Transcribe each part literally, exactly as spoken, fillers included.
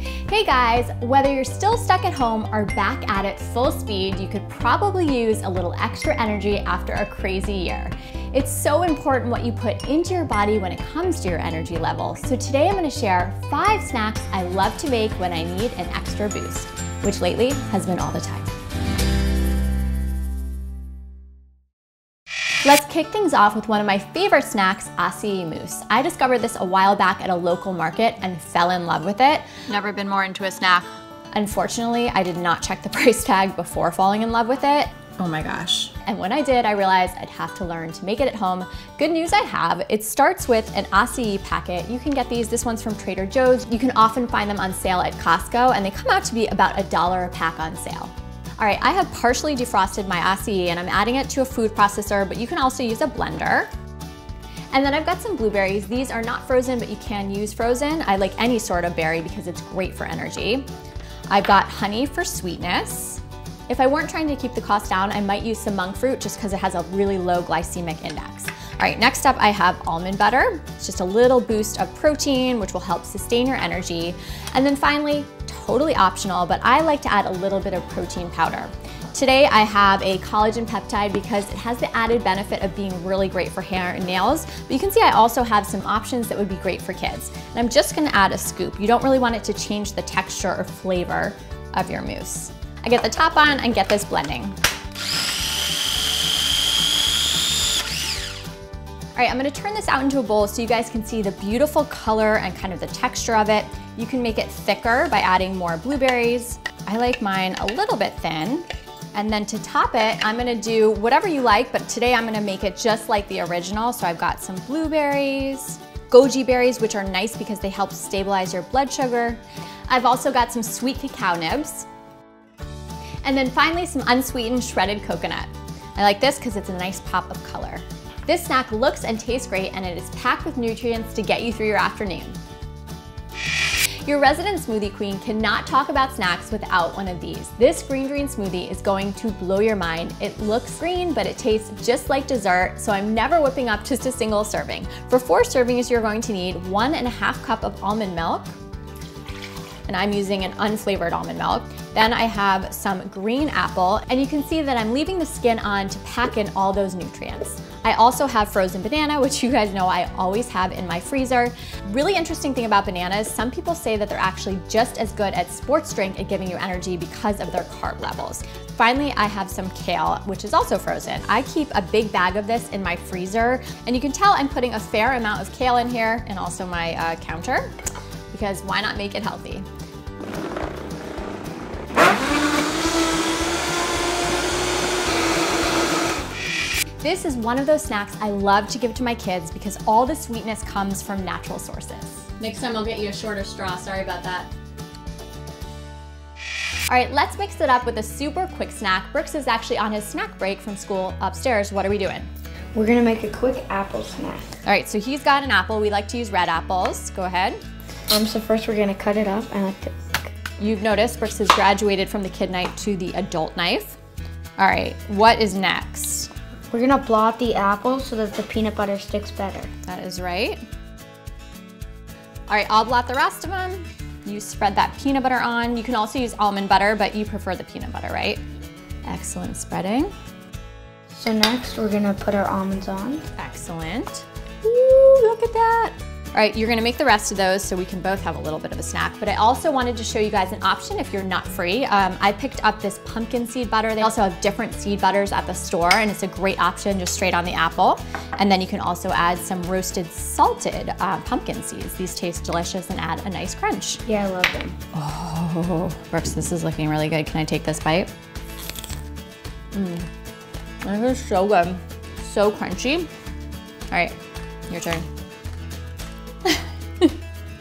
Hey guys, whether you're still stuck at home or back at it full speed, you could probably use a little extra energy after a crazy year. It's so important what you put into your body when it comes to your energy level. So today I'm gonna share five snacks I love to make when I need an extra boost, which lately has been all the time. Let's kick things off with one of my favorite snacks, acai mousse. I discovered this a while back at a local market and fell in love with it. Never been more into a snack. Unfortunately, I did not check the price tag before falling in love with it. Oh my gosh. And when I did, I realized I'd have to learn to make it at home. Good news I have, it starts with an acai packet. You can get these, this one's from Trader Joe's. You can often find them on sale at Costco and they come out to be about a dollar a pack on sale. All right, I have partially defrosted my acai and I'm adding it to a food processor, but you can also use a blender. And then I've got some blueberries. These are not frozen, but you can use frozen. I like any sort of berry because it's great for energy. I've got honey for sweetness. If I weren't trying to keep the cost down, I might use some monk fruit just because it has a really low glycemic index. All right, next up I have almond butter. It's just a little boost of protein, which will help sustain your energy. And then finally, totally optional, but I like to add a little bit of protein powder. Today I have a collagen peptide because it has the added benefit of being really great for hair and nails, but you can see I also have some options that would be great for kids. And I'm just gonna add a scoop. You don't really want it to change the texture or flavor of your mousse. I get the top on and get this blending. All right, I'm gonna turn this out into a bowl so you guys can see the beautiful color and kind of the texture of it. You can make it thicker by adding more blueberries. I like mine a little bit thin. And then to top it, I'm gonna do whatever you like, but today I'm gonna make it just like the original. So I've got some blueberries, goji berries, which are nice because they help stabilize your blood sugar. I've also got some sweet cacao nibs. And then finally, some unsweetened shredded coconut. I like this because it's a nice pop of color. This snack looks and tastes great, and it is packed with nutrients to get you through your afternoon. Your resident smoothie queen cannot talk about snacks without one of these. This green green smoothie is going to blow your mind. It looks green, but it tastes just like dessert, so I'm never whipping up just a single serving. For four servings, you're going to need one and a half cup of almond milk, and I'm using an unflavored almond milk. Then I have some green apple, and you can see that I'm leaving the skin on to pack in all those nutrients. I also have frozen banana, which you guys know I always have in my freezer. Really interesting thing about bananas, some people say that they're actually just as good at sports drink at giving you energy because of their carb levels. Finally, I have some kale, which is also frozen. I keep a big bag of this in my freezer, and you can tell I'm putting a fair amount of kale in here and also my uh, counter, because why not make it healthy? This is one of those snacks I love to give to my kids because all the sweetness comes from natural sources. Next time I'll get you a shorter straw, sorry about that. All right, let's mix it up with a super quick snack. Brooks is actually on his snack break from school upstairs. What are we doing? We're gonna make a quick apple snack. All right, so he's got an apple. We like to use red apples. Go ahead. Um, so first we're gonna cut it up and like to... You've noticed Brooks has graduated from the kid knife to the adult knife. All right, what is next? We're gonna blow out the apple so that the peanut butter sticks better. That is right. All right, I'll blow out the rest of them. You spread that peanut butter on. You can also use almond butter, but you prefer the peanut butter, right? Excellent spreading. So next, we're gonna put our almonds on. Excellent. Ooh, look at that. All right, you're gonna make the rest of those so we can both have a little bit of a snack, but I also wanted to show you guys an option if you're nut free. Um, I picked up this pumpkin seed butter. They also have different seed butters at the store and it's a great option just straight on the apple. And then you can also add some roasted salted uh, pumpkin seeds. These taste delicious and add a nice crunch. Yeah, I love them. Oh, Brooks, this is looking really good. Can I take this bite? Mmm, this is so good. So crunchy. All right, your turn.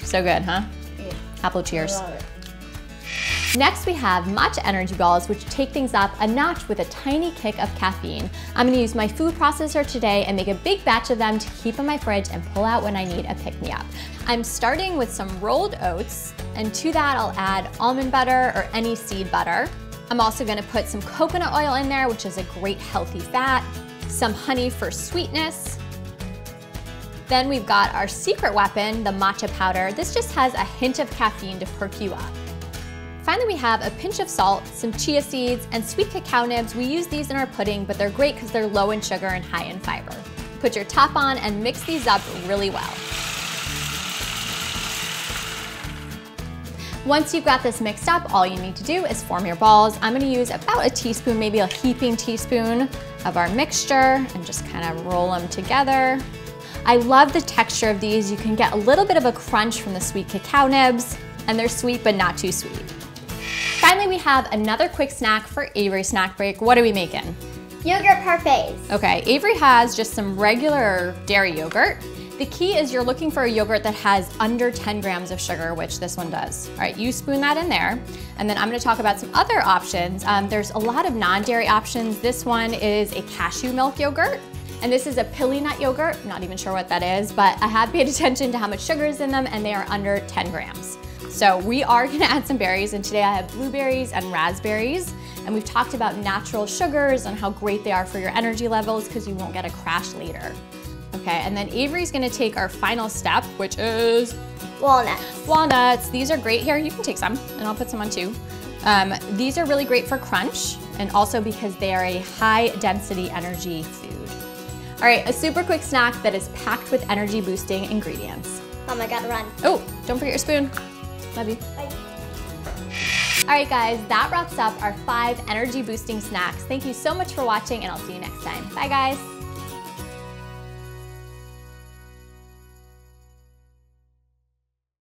So good, huh? Yeah. Apple cheers. I love it. Next we have matcha energy balls, which take things up a notch with a tiny kick of caffeine. I'm gonna use my food processor today and make a big batch of them to keep in my fridge and pull out when I need a pick-me-up. I'm starting with some rolled oats, and to that I'll add almond butter or any seed butter. I'm also gonna put some coconut oil in there, which is a great healthy fat, some honey for sweetness, Then we've got our secret weapon, the matcha powder. This just has a hint of caffeine to perk you up. Finally, we have a pinch of salt, some chia seeds, and sweet cacao nibs. We use these in our pudding, but they're great because they're low in sugar and high in fiber. Put your top on and mix these up really well. Once you've got this mixed up, all you need to do is form your balls. I'm gonna use about a teaspoon, maybe a heaping teaspoon of our mixture and just kind of roll them together. I love the texture of these. You can get a little bit of a crunch from the sweet cacao nibs, and they're sweet but not too sweet. Finally, we have another quick snack for Avery Snack Break. What are we making? Yogurt parfaits. Okay, Avery has just some regular dairy yogurt. The key is you're looking for a yogurt that has under ten grams of sugar, which this one does. All right, you spoon that in there. And then I'm gonna talk about some other options. Um, there's a lot of non-dairy options. This one is a cashew milk yogurt. And this is a pili nut yogurt. I'm not even sure what that is, but I have paid attention to how much sugar is in them, and they are under ten grams. So we are gonna add some berries, and today I have blueberries and raspberries. And we've talked about natural sugars and how great they are for your energy levels because you won't get a crash later. Okay, and then Avery's gonna take our final step, which is walnuts. Walnuts, these are great here. You can take some, and I'll put some on too. Um, these are really great for crunch, and also because they are a high density energy food. All right, a super quick snack that is packed with energy boosting ingredients. Mom, I gotta run. Oh, don't forget your spoon. Love you. Bye. All right guys, that wraps up our five energy boosting snacks. Thank you so much for watching, and I'll see you next time. Bye guys.